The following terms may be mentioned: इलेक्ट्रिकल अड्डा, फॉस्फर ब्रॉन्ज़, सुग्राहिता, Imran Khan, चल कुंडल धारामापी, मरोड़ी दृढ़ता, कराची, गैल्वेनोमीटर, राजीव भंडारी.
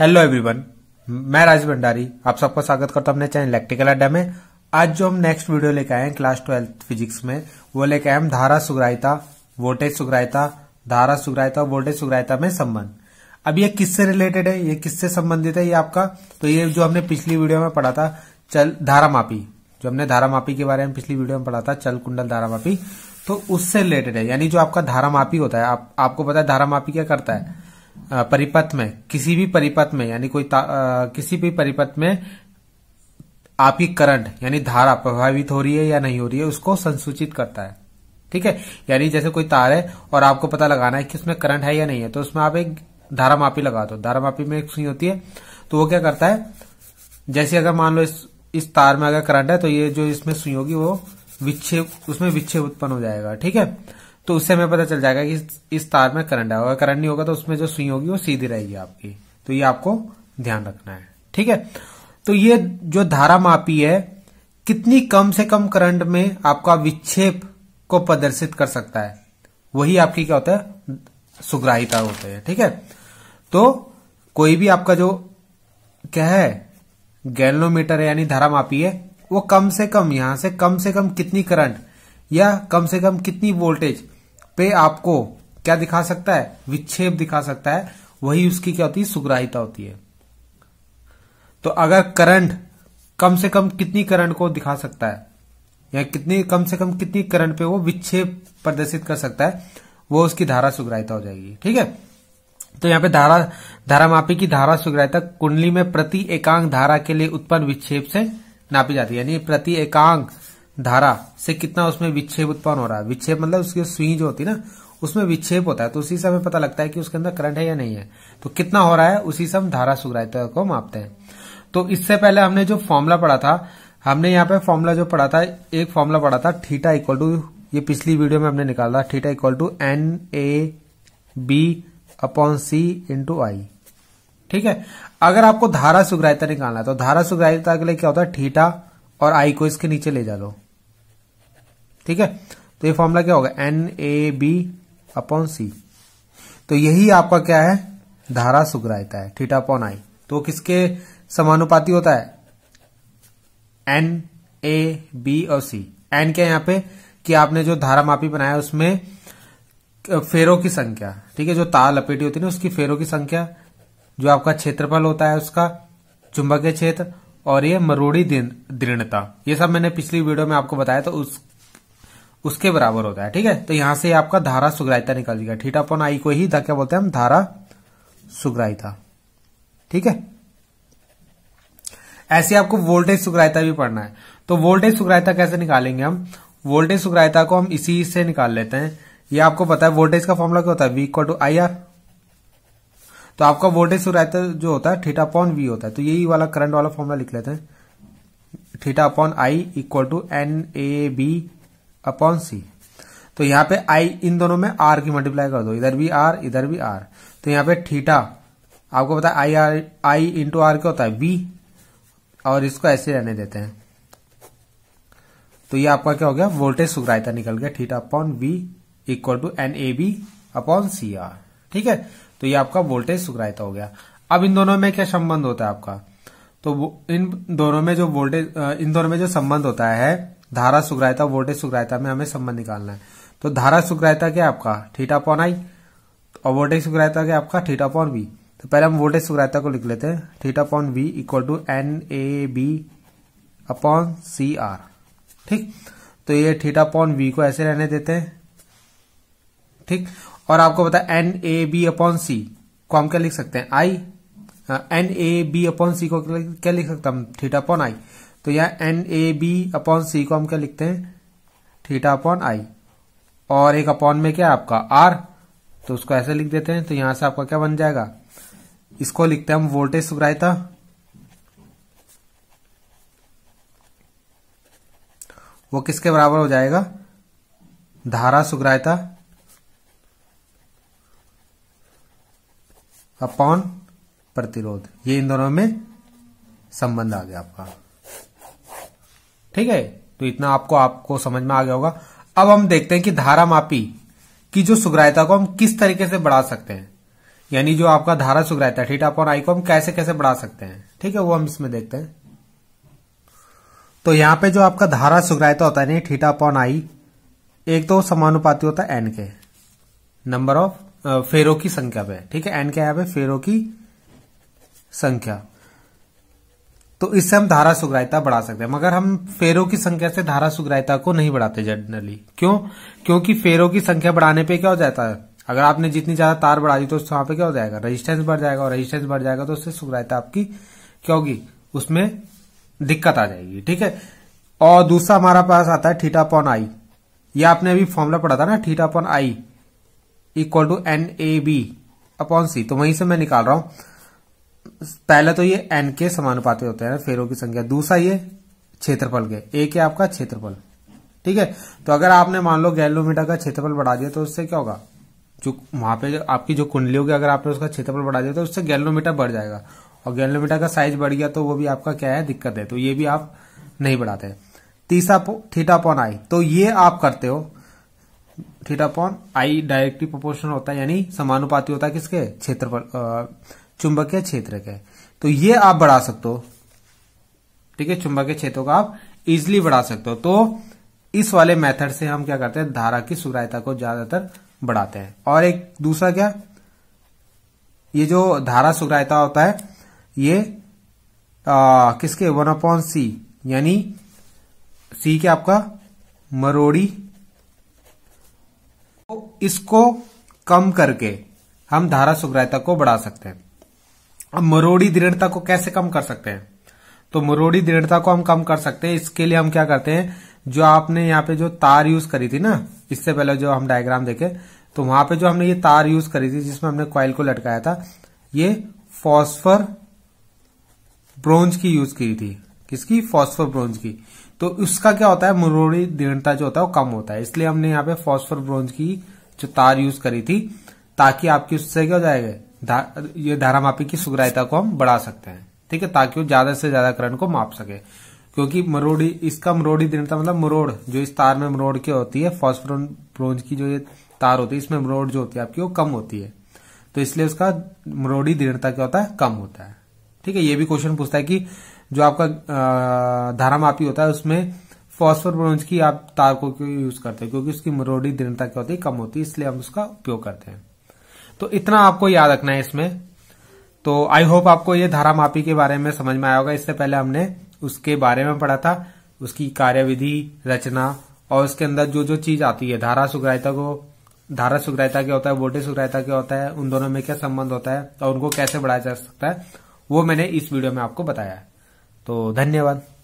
Hello everyone, मैं राजीव भंडारी आप सबका स्वागत करता हूं अपने चैनल इलेक्ट्रिकल अड्डा में। आज जो हम नेक्स्ट वीडियो लेके आए हैं क्लास 12 फिजिक्स में, वो लेके आए हम धारा सुग्राहिता वोल्टेज सुग्राहिता, धारा सुग्राहिता और वोल्टेज सुग्राहिता में संबंध। अब ये किससे रिलेटेड है, ये किससे संबंधित है ये आपका, तो ये जो हमने पिछली वीडियो में पढ़ा था धारामापी, जो हमने धारामापी के बारे में पिछली वीडियो में पढ़ा था चल कुंडल धारामापी, तो उससे रिलेटेड है। यानी जो आपका धारामापी होता है, आपको पता है धारामापी क्या करता है, परिपथ में, किसी भी परिपथ में, यानी कोई किसी भी परिपथ में आपकी करंट यानी धारा प्रभावित हो रही है या नहीं हो रही है उसको संसूचित करता है। ठीक है, यानी जैसे कोई तार है और आपको पता लगाना है कि उसमें करंट है या नहीं है, तो उसमें आप एक धारामापी लगा दो। धारामापी में एक सुई होती है, तो वो क्या करता है, जैसे अगर मान लो इस तार में अगर करंट है तो ये जो इसमें सुई होगी वो विक्षेप, उसमें विक्षेप उत्पन्न हो जाएगा। ठीक है, तो उससे हमें पता चल जाएगा कि इस तार में करंट है, अगर करंट नहीं होगा तो उसमें जो सुई होगी वो सीधी रहेगी आपकी। तो ये आपको ध्यान रखना है। ठीक है, तो ये जो धारामापी है कितनी कम से कम करंट में आपका विक्षेप को प्रदर्शित कर सकता है, वही आपकी क्या होता है, सुग्राहिता होता है। ठीक है, तो कोई भी आपका जो क्या है गैल्वेनोमीटर है यानी धारामापी है, वो कम से कम, यहां से कम कितनी करंट या कम से कम कितनी वोल्टेज पे आपको क्या दिखा सकता है, विक्षेप दिखा सकता है, वही उसकी क्या होती है, सुग्राहिता होती है। तो अगर करंट कम से कम कितनी करंट को दिखा सकता है या कितनी कम से कम कितनी करंट पे वो विक्षेप प्रदर्शित कर सकता है, वो उसकी धारा सुग्राहिता हो जाएगी। ठीक है, तो यहाँ पे धारामापी की धारा सुग्राहिता कुंडली में प्रति एकांक धारा के लिए उत्पन्न विक्षेप से नापी जाती है। यानी प्रति एकांक धारा से कितना उसमें विक्षेप उत्पन्न हो रहा है, विक्षेप मतलब उसकी सुई जो होती है ना उसमें विक्षेप होता है, तो उसी से हमें पता लगता है कि उसके अंदर करंट है या नहीं है, तो कितना हो रहा है उसी से हम धारा सुग्राहिता को मापते हैं। तो इससे पहले हमने जो फॉर्मूला पढ़ा था, हमने यहाँ पे फॉर्मूला जो पढ़ा था, एक फॉर्मूला पढ़ा था थीटा इक्वल टू, ये पिछली वीडियो में हमने निकाला था, थीटा इक्वल टू NA/B/C/I। ठीक है, अगर आपको धारा सुग्राहिता निकालना है तो धारा सुग्राहिता के लिए क्या होता है, थीटा और I को इसके नीचे ले जा दो। ठीक है, तो ये फॉर्मूला क्या होगा, NAB/C। तो यही आपका क्या है, धारा सुग्राहिता है, थीटा अपॉन I। तो किसके समानुपाती होता है, NAB/C। एन क्या यहाँ पे कि आपने जो धारामापी बनाया उसमें फेरों की संख्या, ठीक है, जो तार लपेटी होती है ना उसकी फेरों की संख्या, जो आपका क्षेत्रफल होता है उसका, चुंबकीय क्षेत्र और ये मरोड़ी दृढ़ता, ये सब मैंने पिछली वीडियो में आपको बताया, तो उसके बराबर होता है। ठीक है, तो यहां से आपका धारा सुग्राहिता निकल जाएगा, थीटा अपॉन I को ही क्या बोलते हैं हम, धारा सुग्राहिता। ठीक है, ऐसे आपको वोल्टेज सुग्राहिता भी पढ़ना है। तो वोल्टेज सुग्राहिता कैसे निकालेंगे हम, वोल्टेज सुग्राहिता को हम इसी से निकाल लेते हैं। ये आपको पता है वोल्टेज का फॉर्मूला क्या होता है, V = IR। तो आपका वोल्टेज सुग्राहिता जो होता है थीटा अपॉन V होता है, तो यही वाला करंट वाला फॉर्मूला लिख लेते हैं, थीटा अपॉन I = NAB/C। तो यहाँ पे I इन दोनों में R की मल्टीप्लाई कर दो, इधर भी R इधर भी R, तो यहाँ पे थीटा आपको पता है I × R क्या होता है, V, और इसको ऐसे रहने देते हैं। तो ये आपका क्या हो गया, वोल्टेज सुग्राहिता निकल गया, थीटा अपॉन V = NAB/CR। ठीक है, तो ये आपका वोल्टेज सुग्राहिता हो गया। अब इन दोनों में क्या संबंध होता है आपका, तो इन दोनों में जो संबंध होता है धारा सुग्राहिता वोल्टेज सुग्राहिता में, हमें संबंध निकालना है। तो धारा सुग्राहिता क्या आपका, थीटा अपॉन I, और वोल्टेज सुग्राहिता क्या आपका, थीटा अपॉन V। तो पहले हम वोल्टेज सुग्राहिता को लिख लेते हैं, थीटा अपॉन V = NAB/CR। ठीक, तो ये थीटा अपॉन V को ऐसे रहने देते हैं। ठीक, और आपको पता है NAB/C को हम क्या लिख सकते हैं, NAB/C को क्या लिख सकते हैं, थीटा अपॉन I। तो यहाँ NAB/C को हम क्या लिखते हैं, थीटा अपॉन I, और एक अपॉन में क्या आपका R, तो उसको ऐसे लिख देते हैं। तो यहां से आपका क्या बन जाएगा, इसको लिखते हैं हम वोल्टेज सुग्राहिता, वो किसके बराबर हो जाएगा, धारा सुग्राहिता अपॉन प्रतिरोध। ये इन दोनों में संबंध आ गया आपका। ठीक है, तो इतना आपको समझ में आ गया होगा। अब हम देखते हैं कि धारामापी की जो सुग्राहिता को हम किस तरीके से बढ़ा सकते हैं, यानी जो आपका धारा सुग्रायता थीटा अपॉन आई को हम कैसे कैसे बढ़ा सकते हैं, ठीक है, वो हम इसमें देखते हैं। तो यहाँ पे जो आपका धारा सुग्रायता होता है नहीं थीटा अपॉन आई, एक तो समानुपाती होता है एन के, नंबर ऑफ फेरो की संख्या पे, ठीक है, एन क्या है यहाँ पे फेरो की संख्या। तो इससे हम धारा सुग्रायता बढ़ा सकते हैं, मगर हम फेरो की संख्या से धारा सुग्रायता को नहीं बढ़ाते जनरली। क्यों? क्योंकि फेरो की संख्या बढ़ाने पे क्या हो जाता है, अगर आपने जितनी ज्यादा तार बढ़ा दी तो वहां पे क्या हो जाएगा, रेजिस्टेंस बढ़ जाएगा, और रेजिस्टेंस बढ़ जाएगा तो उससे सुग्रायता आपकी क्या होगी, उसमें दिक्कत आ जाएगी, ठीक है। और दूसरा हमारा पास आता है थीटा अपॉन आई, यह आपने अभी फॉर्मूला पढ़ा था ना, theta upon I equal to N A B upon C, तो वहीं से मैं निकाल रहा हूं। पहला तो ये एन के समानुपाती होते हैं फेरों की संख्या, दूसरा ये क्षेत्रफल के, एक है आपका क्षेत्रफल, ठीक है। तो अगर आपने मान लो गैल्वेनोमीटर का क्षेत्रफल बढ़ा दिया तो उससे क्या होगा, जो वहां पे जो आपकी जो कुंडली होगी अगर आपने उसका क्षेत्रफल बढ़ा दिया तो उससे गैल्वेनोमीटर बढ़ जाएगा, और गैल्वेनोमीटर का साइज बढ़ गया तो वो भी आपका क्या है, दिक्कत है, तो ये भी आप नहीं बढ़ाते हैं। तीसरा थीटा अपॉन आई, तो ये आप करते हो, theta upon I directly proportional होता है, यानी समानुपाती होता है किसके, क्षेत्रफल, चुंबकीय क्षेत्र के, तो ये आप बढ़ा सकते हो, ठीक है, चुंबकीय क्षेत्रों का आप इजिली बढ़ा सकते हो। तो इस वाले मेथड से हम क्या करते हैं, धारा की सुग्रायता को ज्यादातर बढ़ाते हैं। और एक दूसरा क्या, ये जो धारा सुग्रायता होता है ये किसके, वन अपॉन सी, यानी सी के आपका मरोड़ी, तो इसको कम करके हम धारा सुग्रायता को बढ़ा सकते हैं। अब मरोड़ी दृढ़ता को कैसे कम कर सकते हैं, तो मरोड़ी दृढ़ता को हम कम कर सकते हैं, इसके लिए हम क्या करते हैं, जो आपने यहाँ पे जो तार यूज करी थी ना, इससे पहले जो हम डायग्राम देखे, तो वहां पे जो हमने ये तार यूज करी थी जिसमें हमने कॉइल को लटकाया था, ये फॉस्फर ब्रॉन्ज़ की यूज की थी, किसकी, फॉस्फर ब्रॉन्ज़ की, तो उसका क्या होता है, मरोड़ी दृढ़ता जो होता है वो कम होता है, इसलिए हमने यहाँ पे फॉस्फर ब्रॉन्ज़ की जो तार यूज करी थी, ताकि आपकी उससे क्या हो जाएगा, ये धारामापी की सुग्रायता को हम बढ़ा सकते हैं, ठीक है, ताकि वो ज्यादा से ज्यादा करंट को माप सके। क्योंकि मरोड़ी, इसका मरोड़ी दृढ़ता मतलब मरोड़ जो इस तार में मरोड़ के होती है, फॉस्फर ब्रॉन्ज़ की जो ये तार होती है इसमें मरोड़ जो होती है आपकी वो कम होती है, तो इसलिए उसका मरोड़ी दृढ़ता क्या होता है, कम होता है, ठीक है। ये भी क्वेश्चन पूछता है कि जो आपका धारामापी होता है उसमें फॉस्फर ब्रॉन्ज़ की आप तार को क्यों यूज करते हैं, क्योंकि उसकी मरोड़ी दृढ़ता क्या होती है, कम होती है, इसलिए हम उसका उपयोग करते हैं। तो इतना आपको याद रखना है इसमें। तो आई होप आपको ये धारामापी के बारे में समझ में आया होगा। इससे पहले हमने उसके बारे में पढ़ा था, उसकी कार्यविधि, रचना, और उसके अंदर जो जो चीज आती है, धारा सुग्रायता क्या होता है, वोल्टेज सुग्रायता क्या होता है, उन दोनों में क्या संबंध होता है और उनको कैसे बढ़ाया जा सकता है, वो मैंने इस वीडियो में आपको बताया। तो धन्यवाद।